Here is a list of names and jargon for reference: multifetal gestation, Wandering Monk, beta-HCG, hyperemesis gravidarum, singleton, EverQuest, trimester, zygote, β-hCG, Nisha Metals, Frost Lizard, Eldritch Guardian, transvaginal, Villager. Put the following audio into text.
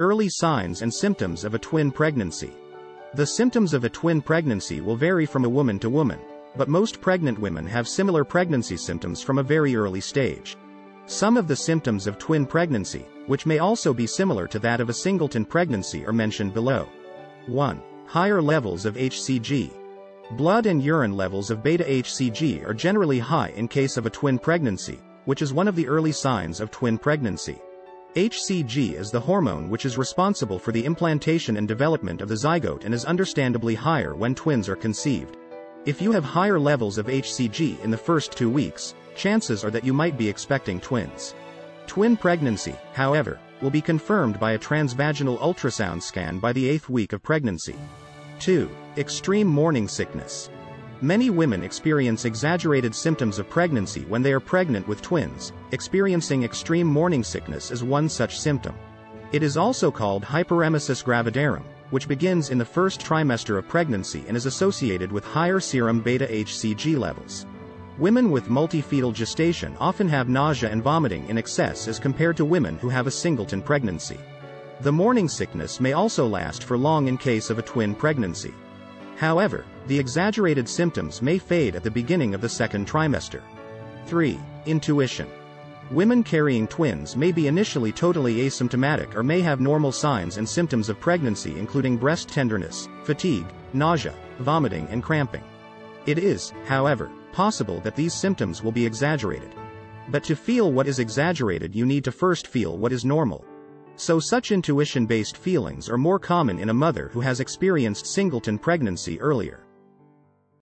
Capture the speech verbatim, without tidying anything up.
Early signs and symptoms of a twin pregnancy. The symptoms of a twin pregnancy will vary from a woman to woman, but most pregnant women have similar pregnancy symptoms from a very early stage. Some of the symptoms of twin pregnancy, which may also be similar to that of a singleton pregnancy, are mentioned below. one. Higher levels of H C G. Blood and urine levels of beta H C G are generally high in case of a twin pregnancy, which is one of the early signs of twin pregnancy. H C G is the hormone which is responsible for the implantation and development of the zygote and is understandably higher when twins are conceived. If you have higher levels of H C G in the first two weeks, chances are that you might be expecting twins. Twin pregnancy, however, will be confirmed by a transvaginal ultrasound scan by the eighth week of pregnancy. two. Extreme morning sickness. Many women experience exaggerated symptoms of pregnancy when they are pregnant with twins. Experiencing extreme morning sickness is one such symptom. It is also called hyperemesis gravidarum, which begins in the first trimester of pregnancy and is associated with higher serum beta H C G levels. Women with multifetal gestation often have nausea and vomiting in excess as compared to women who have a singleton pregnancy. The morning sickness may also last for long in case of a twin pregnancy. However, the exaggerated symptoms may fade at the beginning of the second trimester. three. Intuition. Women carrying twins may be initially totally asymptomatic or may have normal signs and symptoms of pregnancy, including breast tenderness, fatigue, nausea, vomiting and cramping. It is, however, possible that these symptoms will be exaggerated. But to feel what is exaggerated, you need to first feel what is normal. So such intuition-based feelings are more common in a mother who has experienced singleton pregnancy earlier.